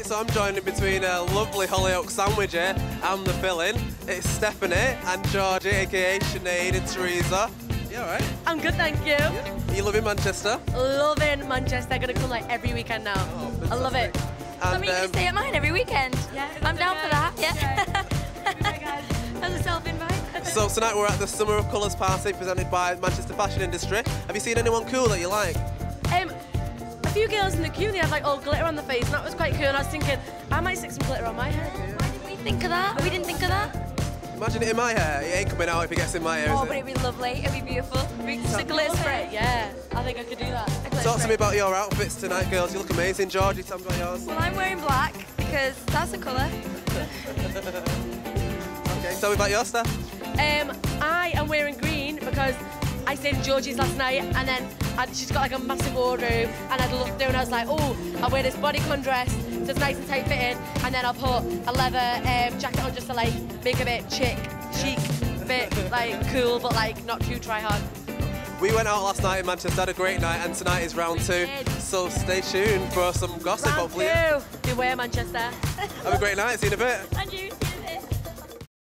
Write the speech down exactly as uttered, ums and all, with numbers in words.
right, so I'm joined in between a lovely Hollyoaks sandwich here. I'm the fill-in. It's Stephanie and Jorgie, a k a. Sinead and Teresa. You all right? I'm good, thank you. Yeah. Are you loving Manchester? Loving Manchester. I'm going to come, like, every weekend now. Oh, I love it. And, I mean, um, you stay at mine every weekend. Yeah, I'm down for that. Yeah. As a self-invite. So tonight we're at the Summer of Colours party presented by Manchester Fashion Industry. Have you seen anyone cool that you like? Um, a few girls in the queue, they had like all glitter on their face, and that was quite cool, and I was thinking, I might stick some glitter on my hair. Why did we think of that? We didn't think of that. Imagine it in my hair. It ain't coming out if it gets in my hair, is it? Oh, but it'd be lovely. It'd be beautiful. Just a glitter spray. Yeah, I think I could do that. Talk to me about your outfits tonight, girls. You look amazing. Jorgie, tell me about yours. Well, I'm wearing black because that's a colour. Okay, tell me about your stuff. Um, I am wearing green because I stayed at Jorgie's last night, and then I'd, she's got like a massive wardrobe, and I'd looked through and I was like, oh, I'll wear this bodycon dress, so it's nice and tight fitting, and then I'll put a leather um, jacket on just to like make a bit chic, chic, bit like cool, but like not too try hard. We went out last night in Manchester, had a great night, and tonight is round two, so stay tuned for some gossip, round hopefully. Round two, beware Manchester. Have a great night, see you in a bit. And you.